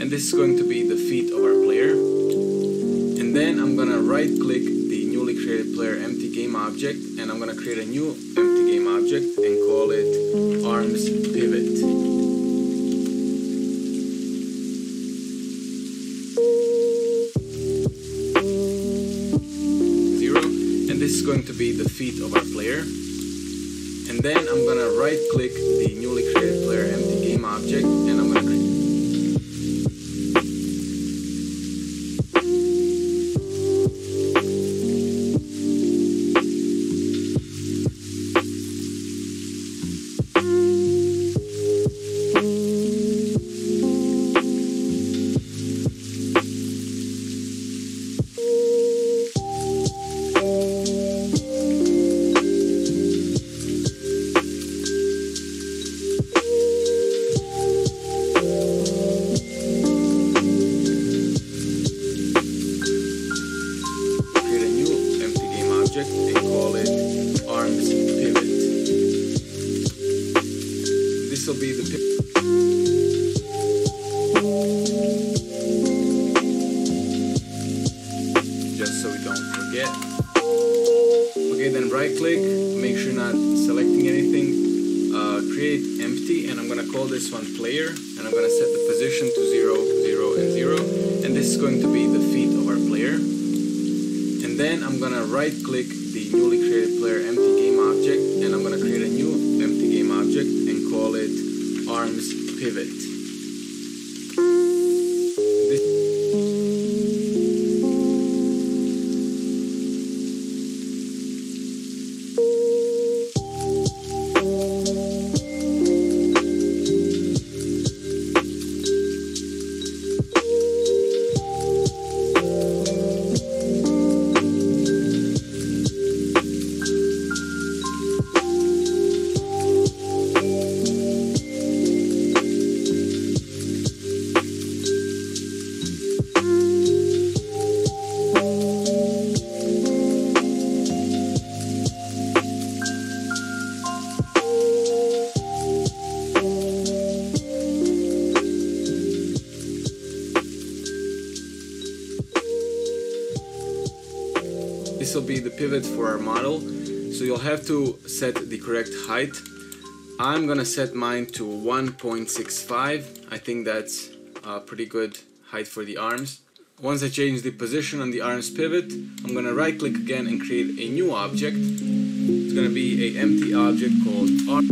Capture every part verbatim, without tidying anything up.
And this is going to be the feet of our player. And then I'm gonna right click the newly created player empty game object, and I'm gonna create a new empty game object and call it arms pivot. Zero. And this is going to be the feet of our player. And then I'm gonna right click the newly created player empty game object, and I'm gonna create also be the pivot for our model, so you'll have to set the correct height. I'm gonna set mine to one point six five. I think that's a pretty good height for the arms. Once I change the position on the arms pivot, I'm gonna right click again and create a new object. It's gonna be an empty object called arm.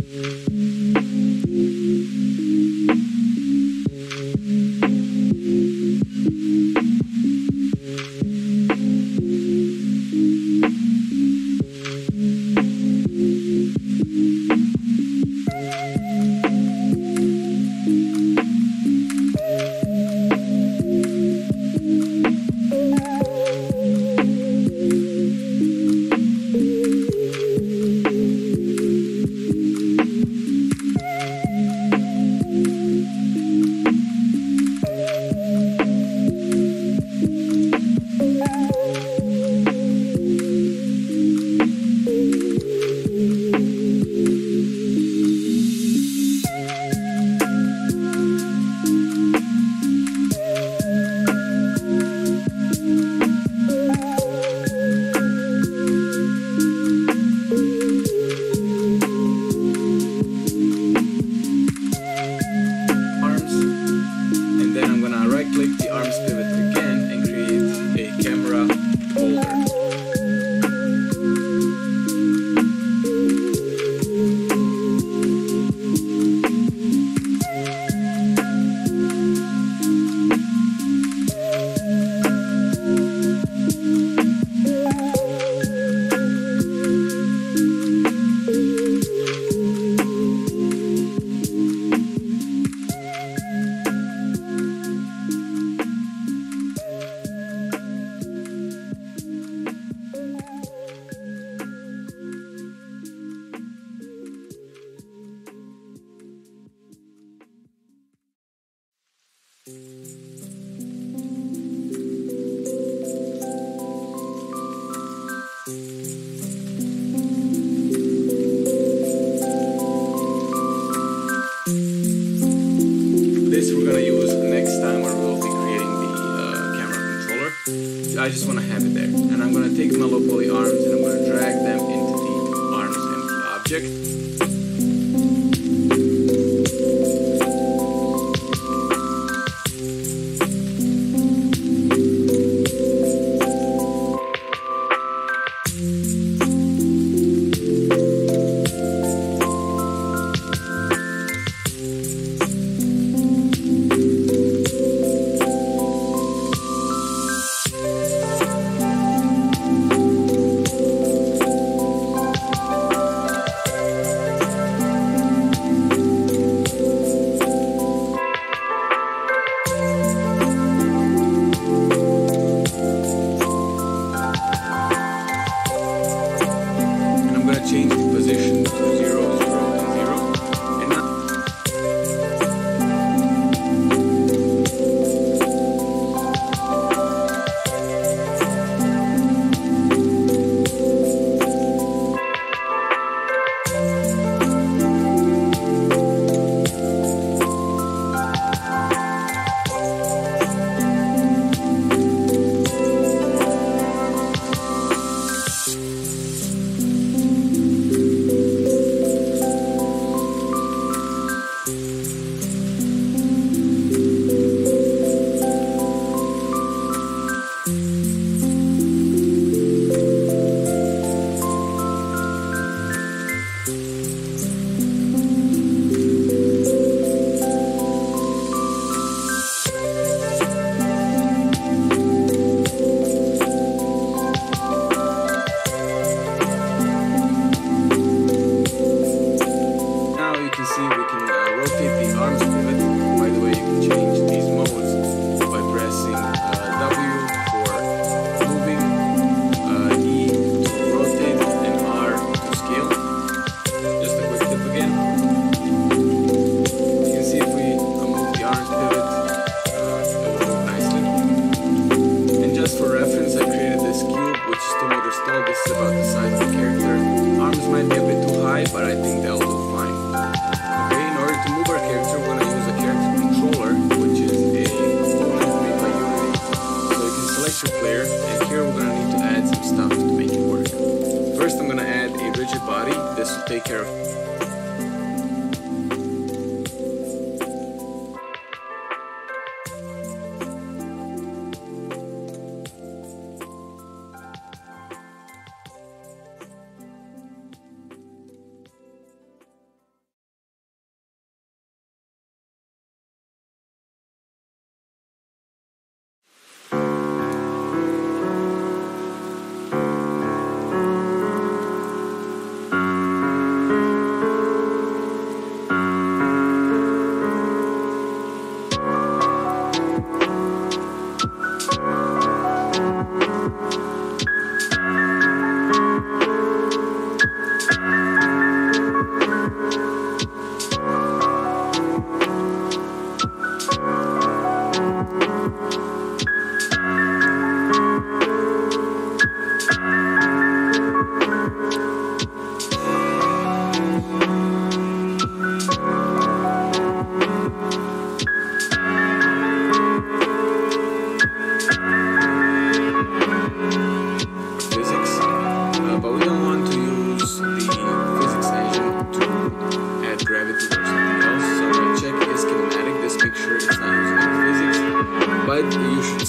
I just want to have it there, and I'm going to take my low poly arms and I'm going to drag them into the arms empty object.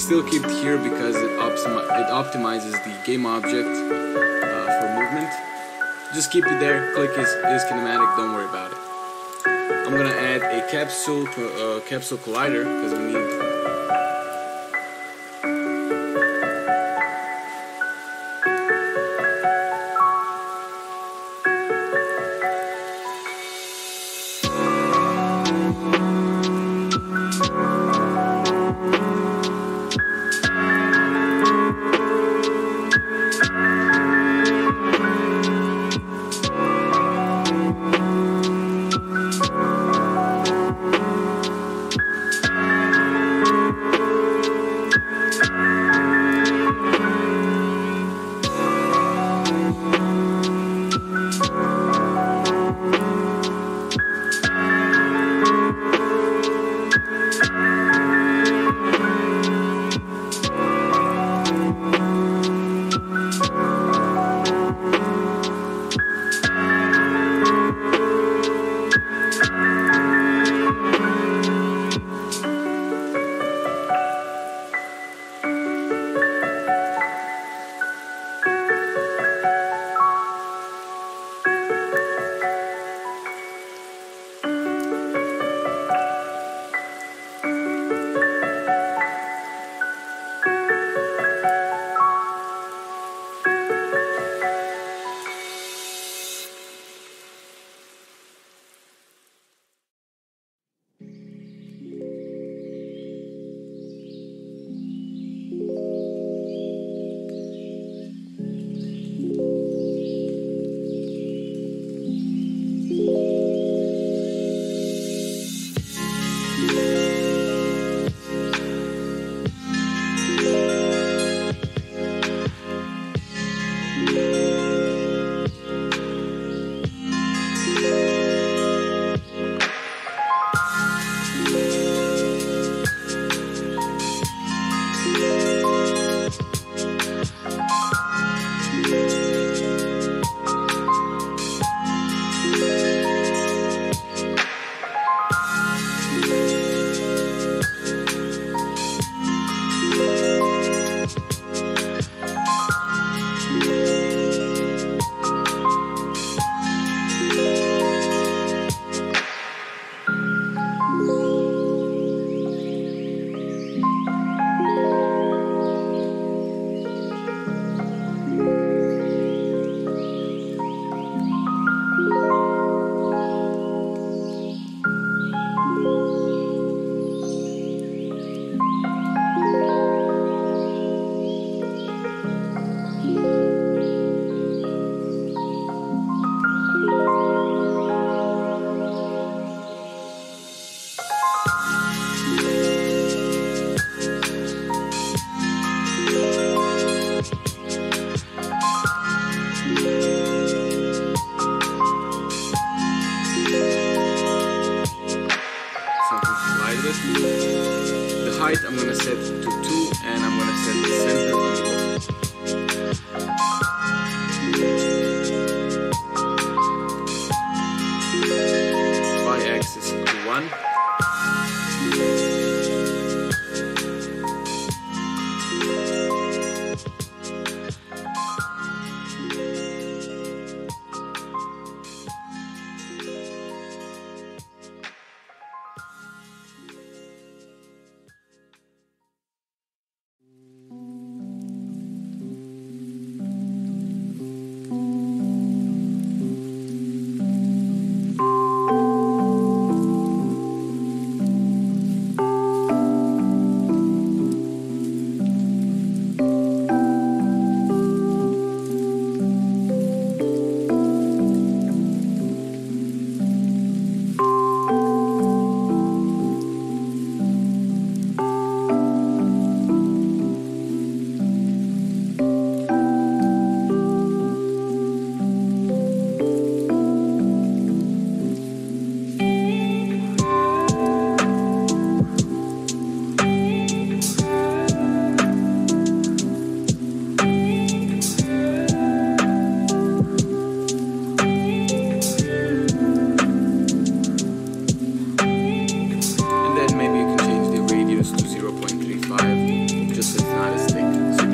still keep it here because it, it optimizes the game object uh, for movement. Just keep it there, click is, is kinematic, don't worry about it. I'm gonna add a capsule to a capsule collider because we need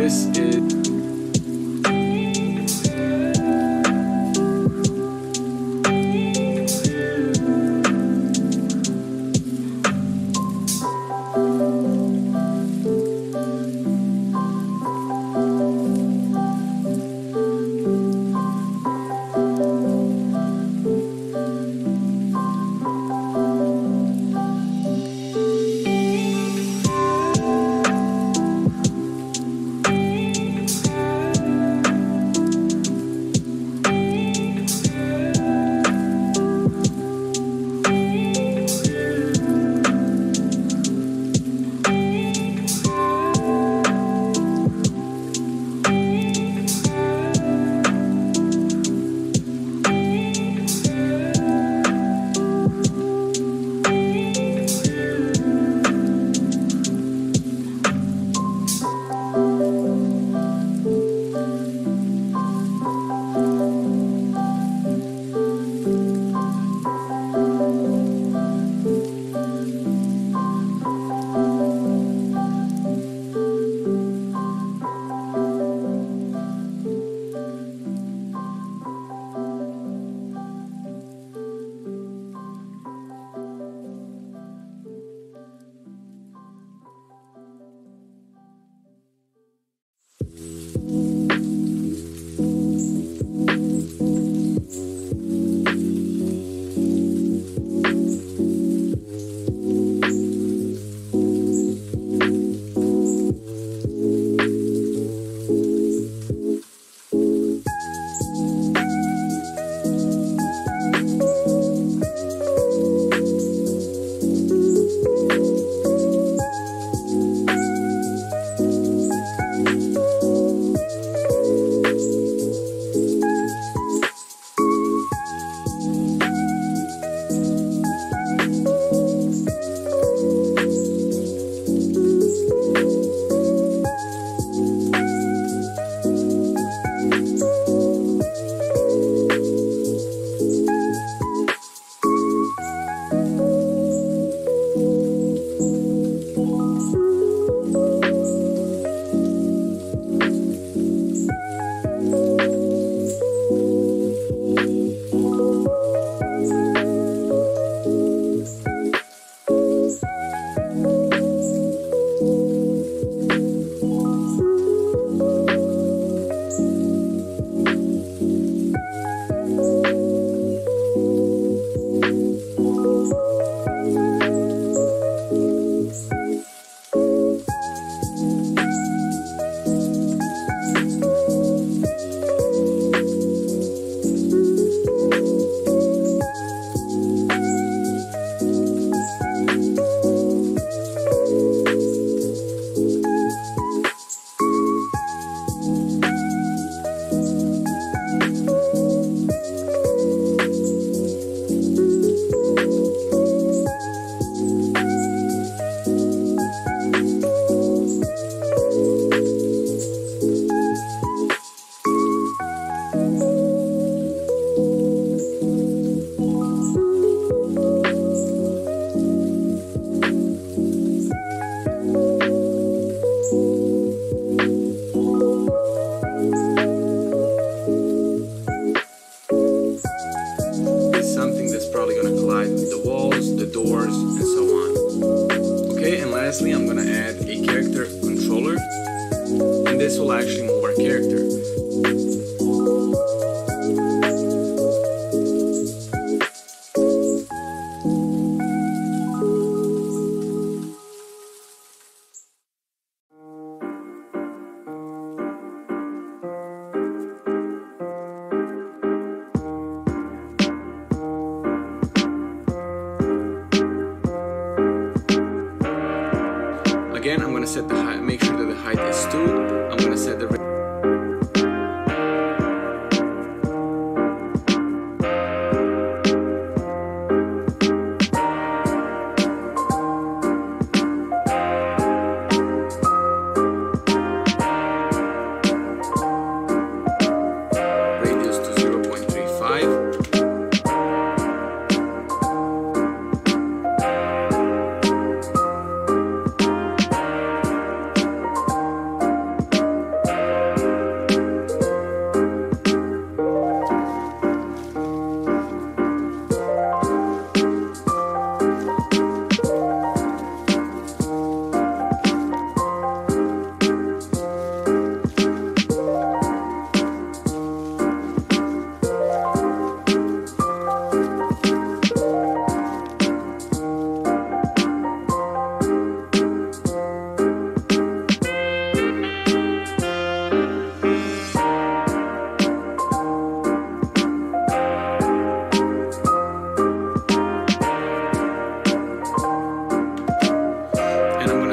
This is Again, I'm gonna set the height, make sure that the height is two. I'm gonna set the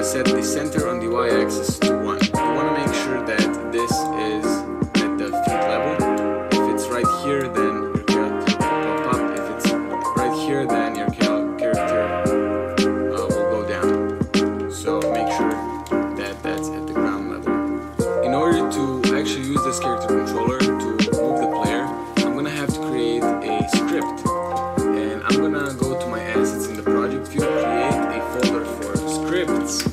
to set the center on the y-axis to one. You want to make sure that this is at the feet level. If it's right here, then your character will pop up. If it's right here, then your character uh, will go down. So make sure that that's at the ground level. In order to actually use this character controller to move the player, I'm going to have to create a script. And I'm going to go to my assets in the project view, create a folder for scripts.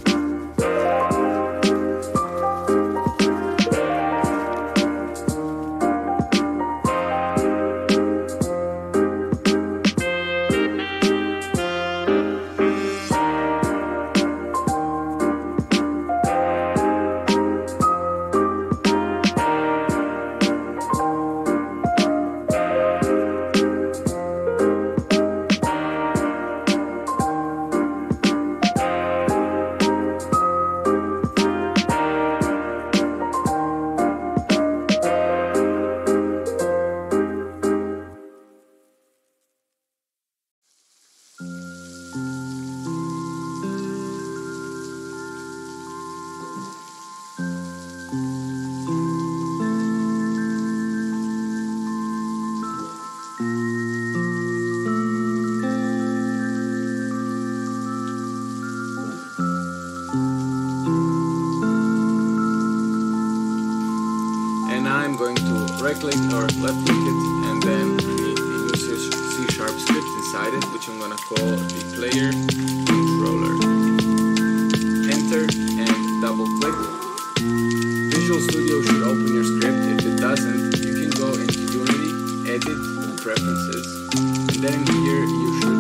I'm going to right-click or left-click it and then create a new C sharp script inside it, which I'm going to call the player controller. Enter and double-click. Visual Studio should open your script. If it doesn't, you can go into Unity, Edit, Preferences, and then here you should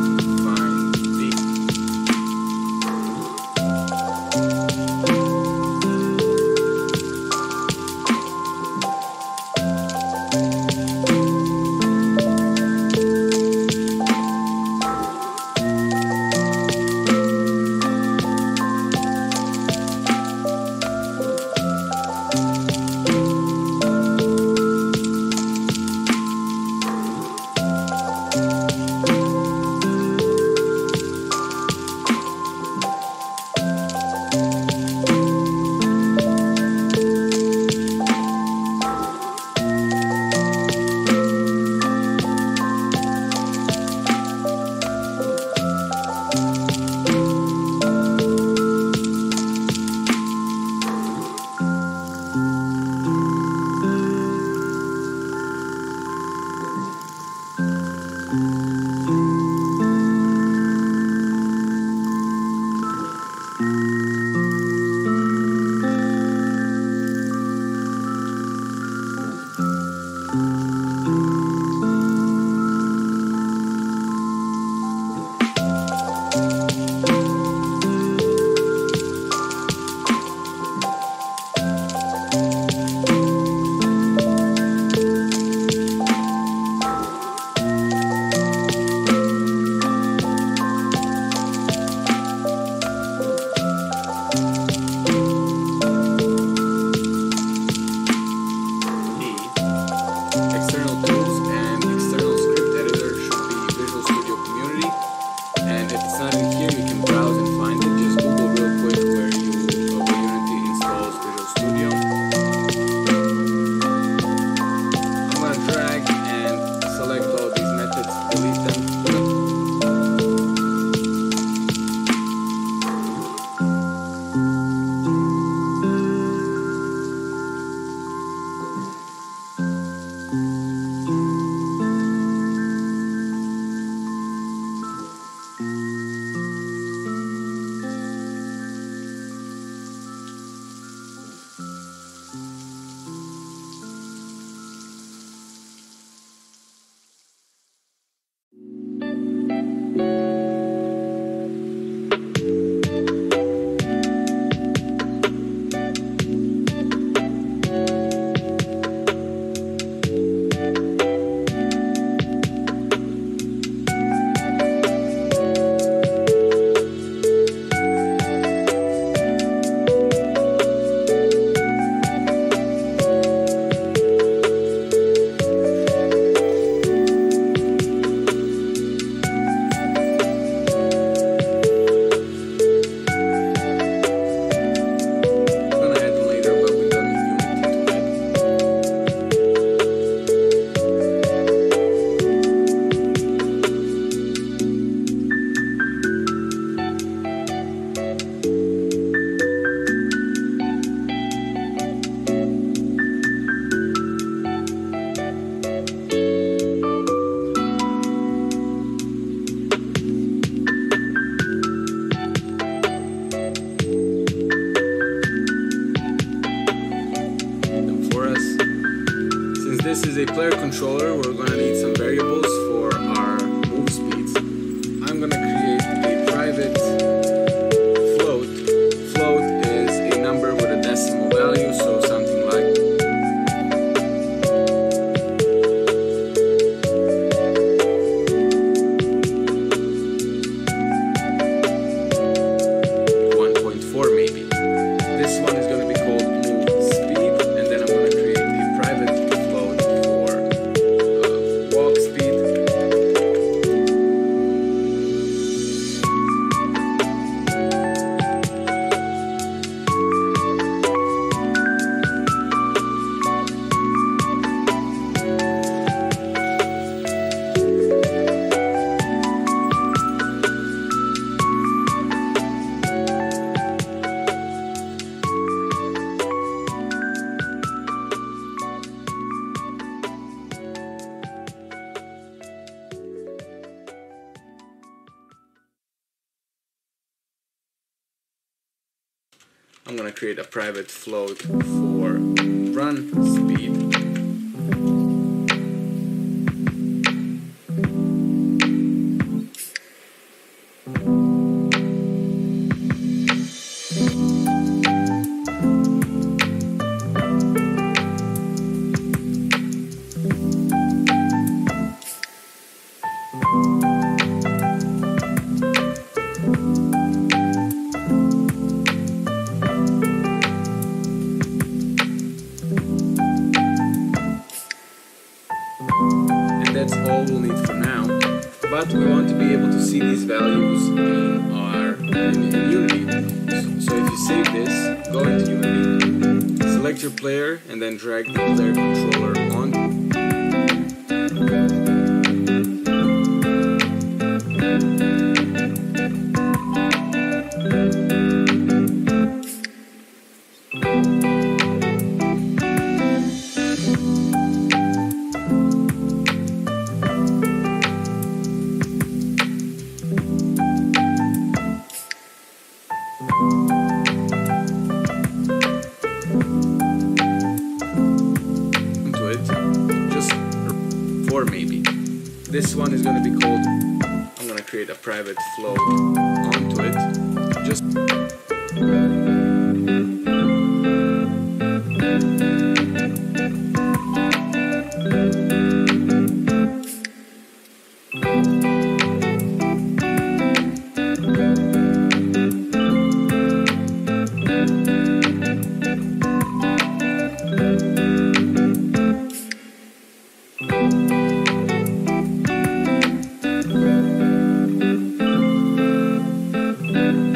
a player controller, we're going to need some variables for our move speeds. I'm going to create a private float. Float is a number with a decimal value, so something like one point four maybe. This one is going to be called move speed, and then I'm going to create a private I'm going to create a private float for run speed. That's all we'll need for now, but we want to be able to see these values in our in Unity. So if you save this, go into Unity, select your player, and then drag the player controller on. Maybe. This one is going to be called, I'm going to create a private float onto it. Just Thank you.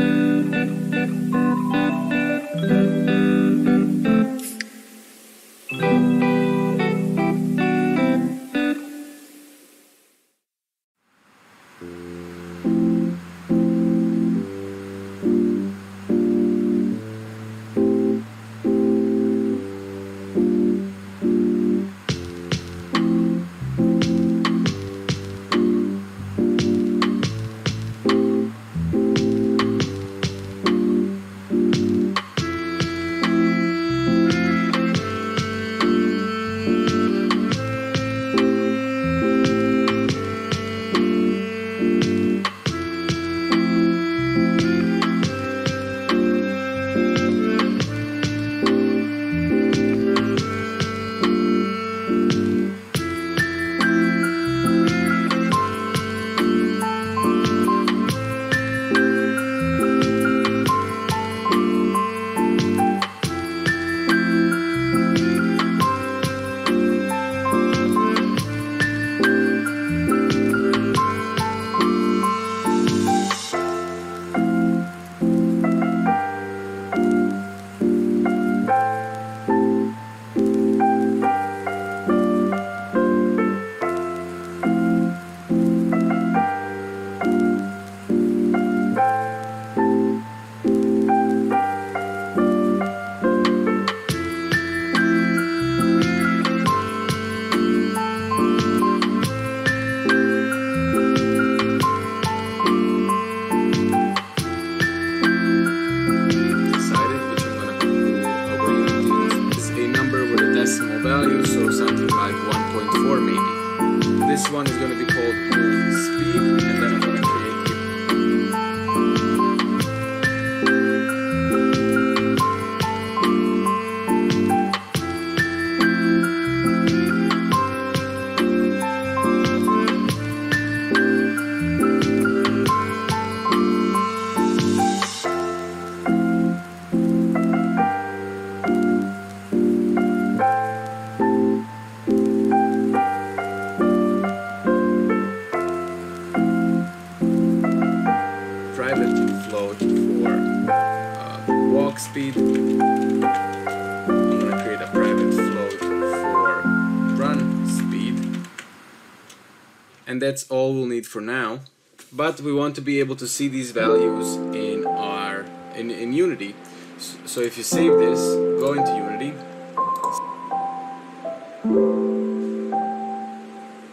one is going to be called Speed, and then I'm going to create float for uh, walk speed. I'm going to create a private float for run speed. And that's all we'll need for now. But we want to be able to see these values in our in, in Unity. So if you save this, go into Unity.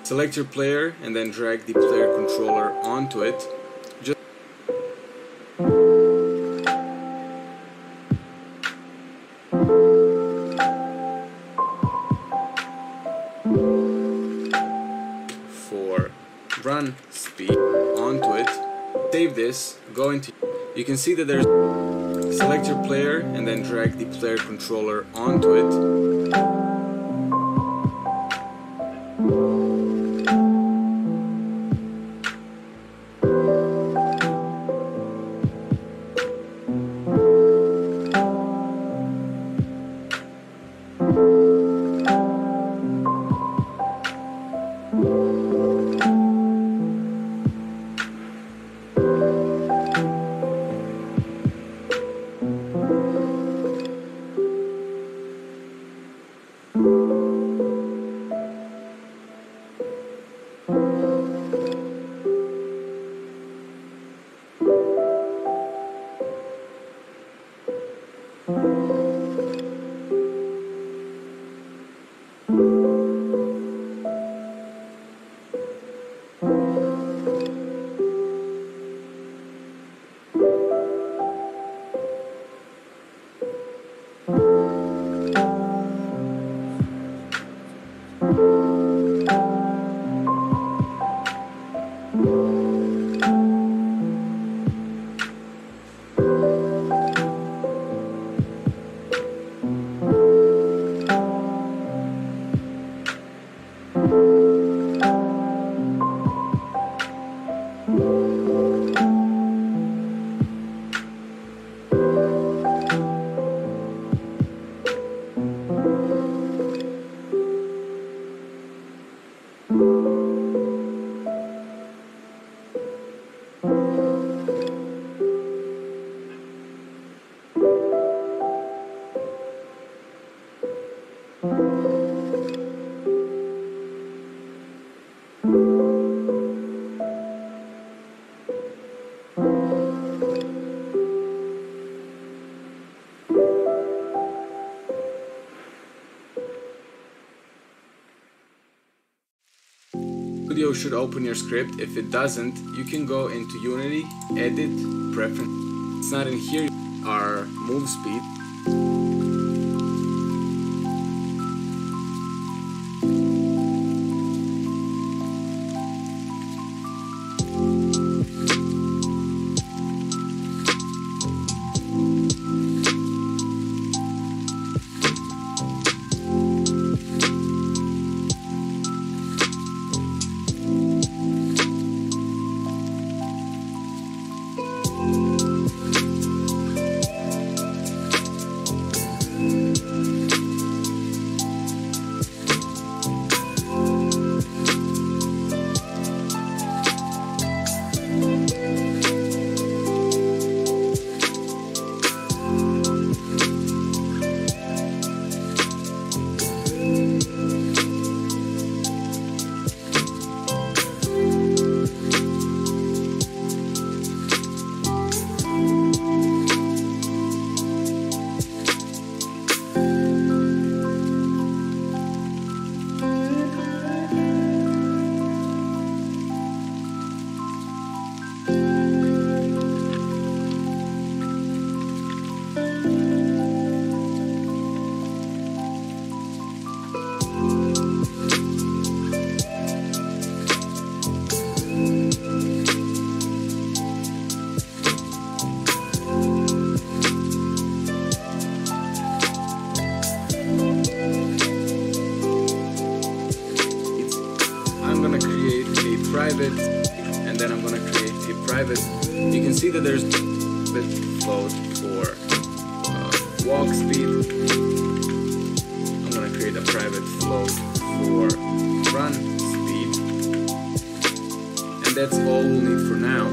Select your player and then drag the player controller onto it. For run speed onto it, save this, go into, you can see that there's, select your player and then drag the player controller onto it. Studio should open your script. If it doesn't, you can go into Unity, Edit, Preference. It's not in here. Our move speed. private, and then I'm gonna create a private. You can see that there's bit float for uh, walk speed. I'm gonna create a private float for run speed, and that's all we'll need for now.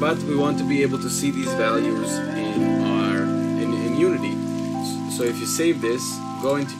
But we want to be able to see these values in our in, in Unity. So if you save this, go into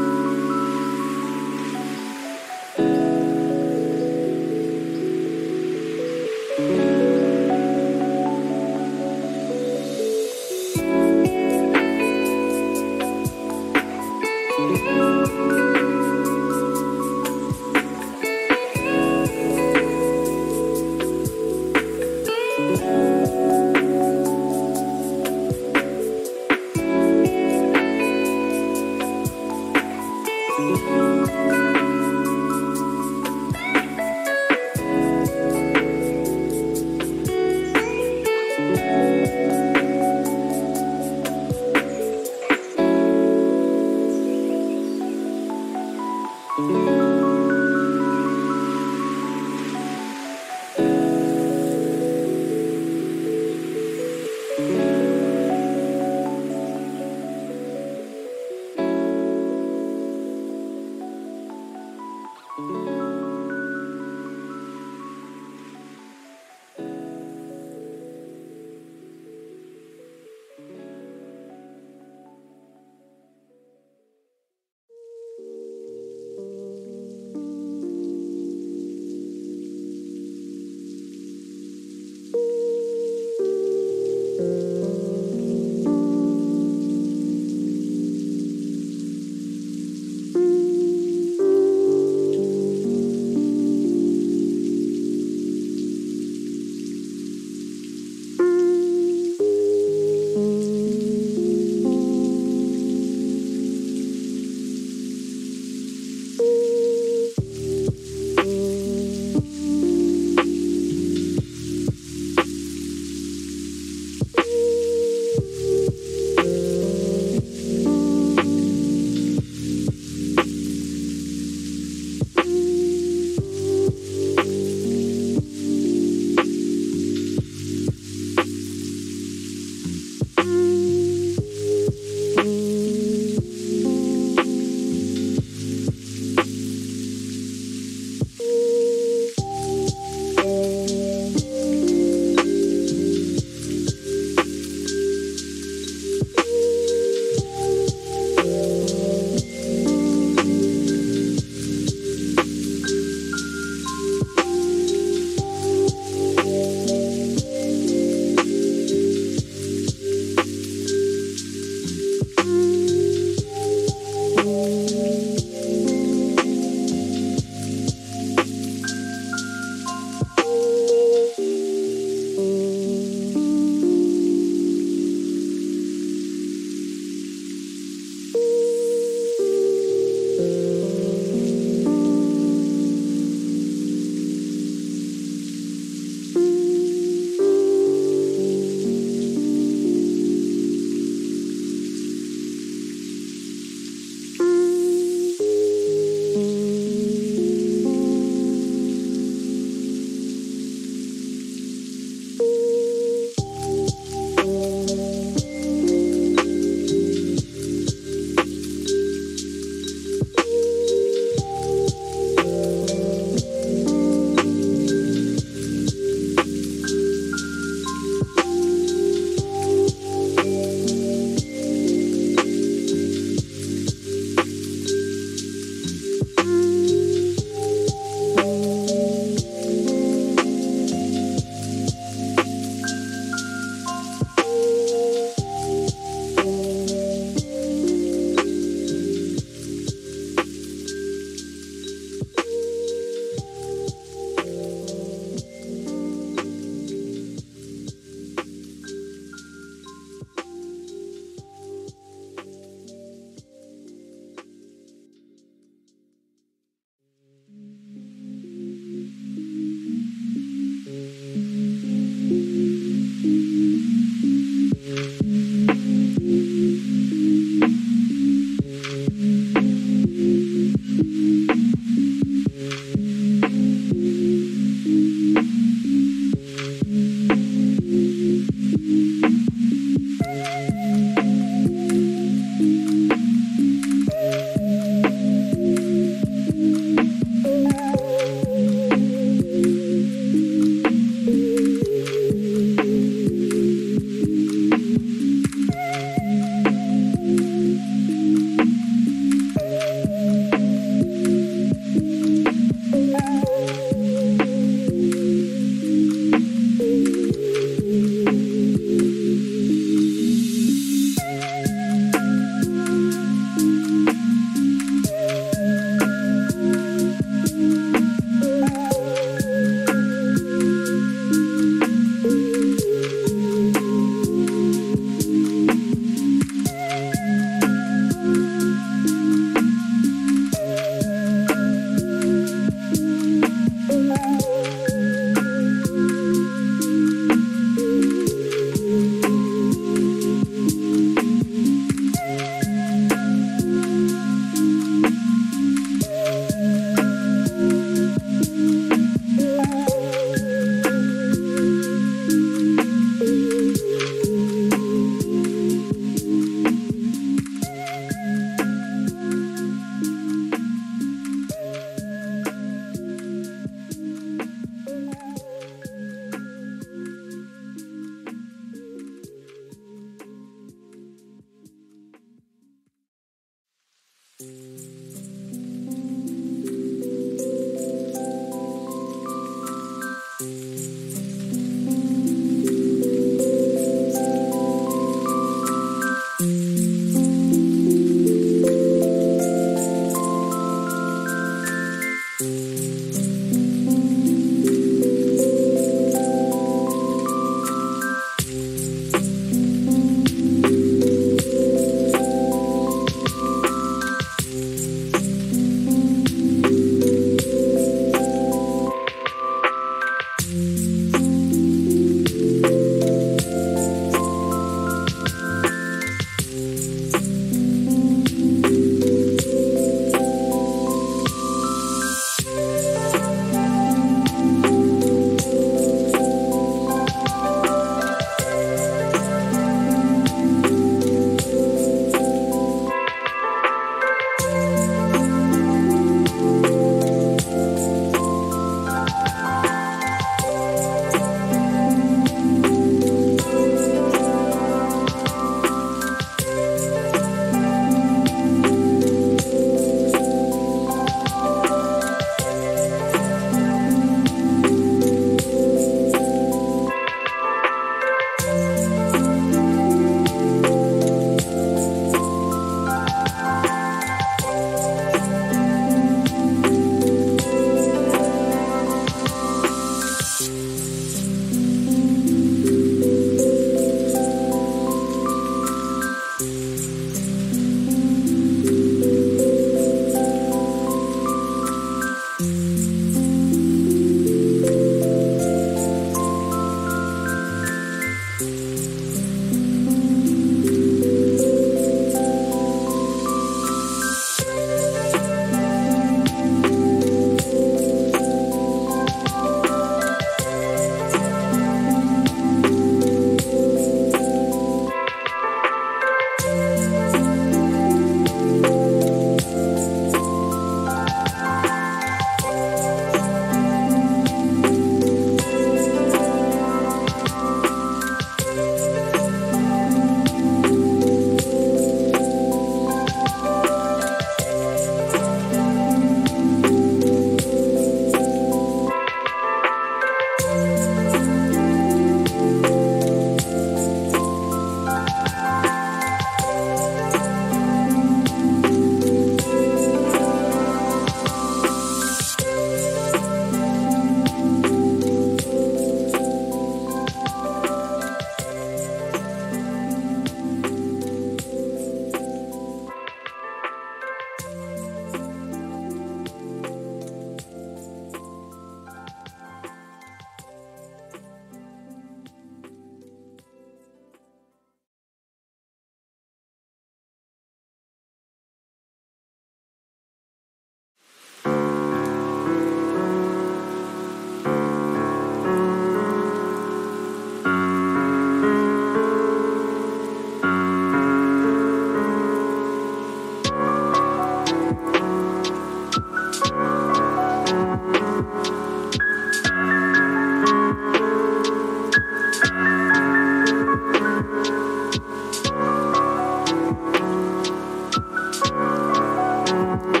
Thank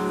you.